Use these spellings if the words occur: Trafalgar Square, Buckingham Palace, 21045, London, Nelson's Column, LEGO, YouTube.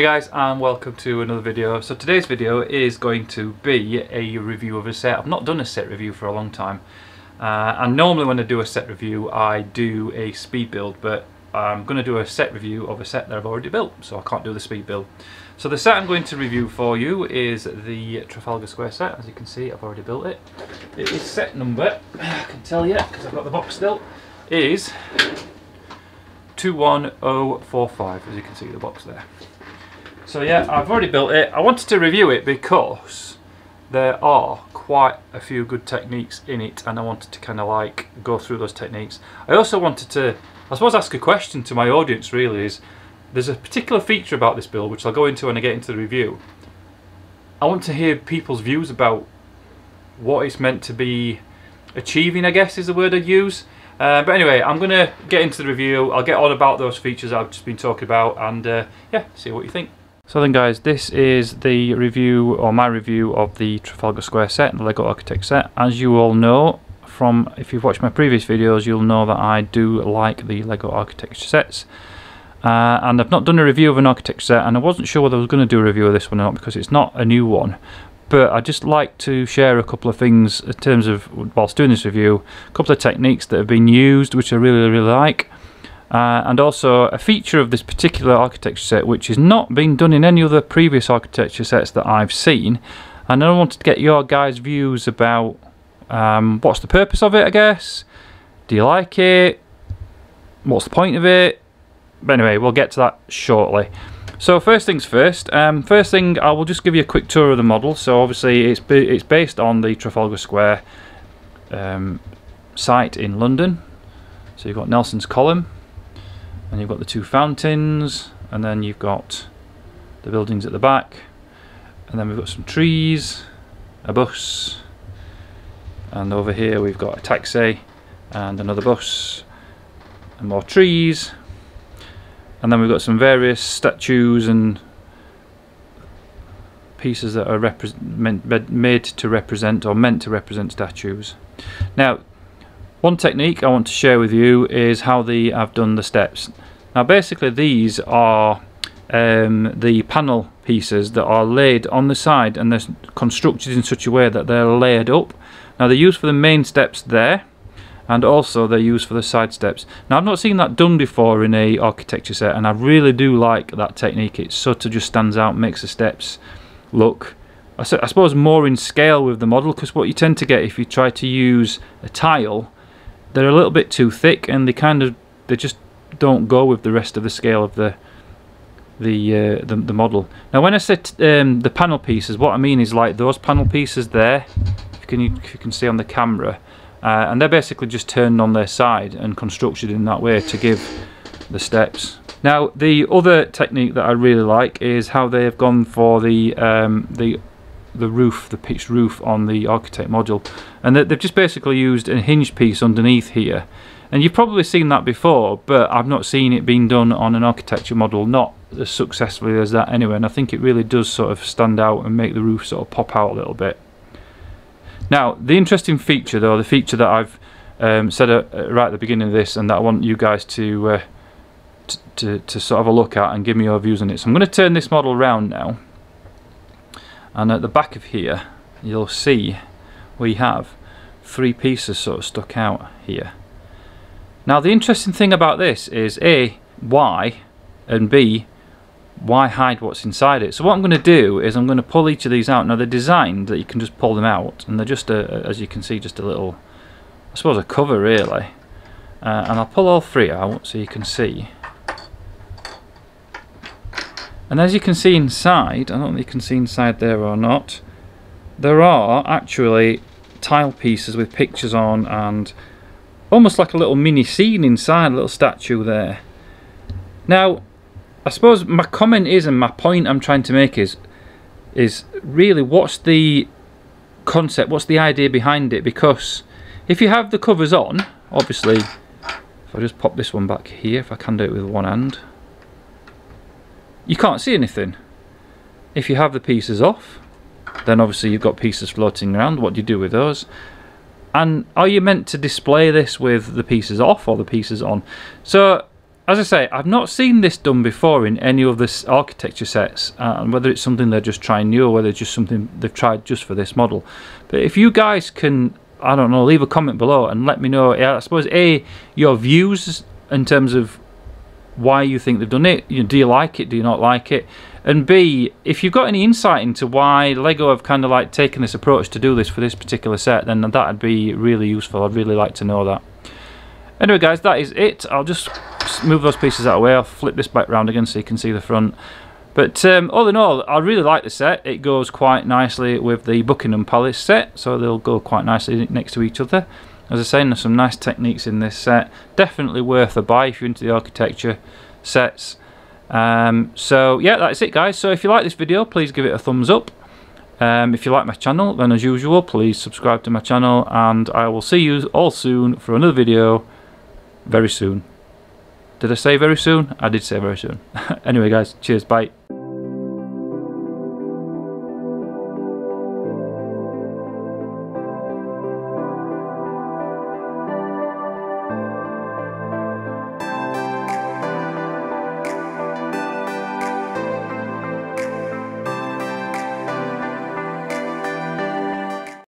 Hey guys, and welcome to another video. So today's video is going to be a review of a set. I've not done a set review for a long time, and normally when I do a set review I do a speed build, but I'm going to do a set review of a set that I've already built, so I can't do the speed build. So the set I'm going to review for you is the Trafalgar Square set. As you can see, I've already built it. It is set number, I can tell you because I've got the box still, is 21045, as you can see the box there. So yeah, I've already built it. I wanted to review it because there are quite a few good techniques in it, and I wanted to kind of like go through those techniques. I also wanted to, I suppose, ask a question to my audience really. Is there's a particular feature about this build which I'll go into when I get into the review. I want to hear people's views about what it's meant to be achieving, I guess is the word I'd use. But anyway, I'm going to get into the review. I'll get on about those features I've just been talking about, and yeah, see what you think. So then guys, this is the review, or my review, of the Trafalgar Square set, the LEGO Architect set. As you all know, from if you've watched my previous videos, you'll know that I do like the LEGO architecture sets. And I've not done a review of an architecture set, and I wasn't sure whether I was going to do a review of this one or not because it's not a new one. But I'd just like to share a couple of things in terms of, whilst doing this review, a couple of techniques that have been used which I really, really like. And also a feature of this particular architecture set which has not been done in any other previous architecture sets that I've seen, and I wanted to get your guys' views about what's the purpose of it, I guess. Do you like it? What's the point of it? But anyway, we'll get to that shortly. So first things first. First thing, I will just give you a quick tour of the model. So obviously it's based on the Trafalgar Square site in London. So you've got Nelson's Column, and you've got the two fountains, and then you've got the buildings at the back, and then we've got some trees, a bus, and over here we've got a taxi and another bus and more trees, and then we've got some various statues and pieces that are meant to represent statues. Now, one technique I want to share with you is how I've done the steps. Now basically these are the panel pieces that are laid on the side, and they're constructed in such a way that they're layered up. Now they're used for the main steps there, and also they're used for the side steps. Now I've not seen that done before in a architecture set, and I really do like that technique. It sort of just stands out, makes the steps look, I suppose, more in scale with the model, because what you tend to get if you try to use a tile, they're a little bit too thick, and they just don't go with the rest of the scale of the model. Now, when I said the panel pieces, what I mean is like those panel pieces there, if you can see on the camera, and they're basically just turned on their side and constructed in that way to give the steps. Now, the other technique that I really like is how they have gone for the roof, the pitched roof on the architect module, and they've just basically used a hinge piece underneath here, and you've probably seen that before, but I've not seen it being done on an architecture model, not as successfully as that anyway, and I think it really does sort of stand out and make the roof sort of pop out a little bit. Now the interesting feature though, the feature that I've said right at the beginning of this, and that I want you guys to sort of have a look at and give me your views on it. So I'm going to turn this model round now, and at the back of here you'll see we have three pieces sort of stuck out here. Now the interesting thing about this is A, why, and B, why hide what's inside it? So what I'm going to do is I'm going to pull each of these out. Now they're designed that you can just pull them out, and they're just, as you can see, just a little, I suppose, a cover really. And I'll pull all three out so you can see. And as you can see inside, I don't know if you can see inside there or not, there are actually tile pieces with pictures on, and almost like a little mini scene inside, a little statue there. Now, I suppose my comment is, and my point I'm trying to make is really, what's the concept, what's the idea behind it? Because if you have the covers on, obviously, if I just pop this one back here, if I can do it with one hand, you can't see anything. If you have the pieces off, then obviously you've got pieces floating around. What do you do with those? And are you meant to display this with the pieces off or the pieces on? So As I say, I've not seen this done before in any other architecture sets, and whether it's something they're just trying new or whether it's just something they've tried just for this model. But if you guys can, I don't know, leave a comment below and let me know, I suppose, A, your views in terms of why you think they've done it. You know, do you like it? Do you not like it? And B, if you've got any insight into why LEGO have kind of like taken this approach to do this for this particular set, then that'd be really useful. I'd really like to know that. Anyway guys, that is it. I'll just move those pieces out of the way. I'll flip this back round again so you can see the front. But all in all, I really like the set. It goes quite nicely with the Buckingham Palace set, so they'll go quite nicely next to each other. As I say, there's some nice techniques in this set. Definitely worth a buy if you're into the architecture sets. So yeah, that's it guys. So if you like this video, please give it a thumbs up. If you like my channel, then as usual, please subscribe to my channel, and I will see you all soon for another video very soon. Did I say very soon? I did say very soon. Anyway guys, cheers, bye.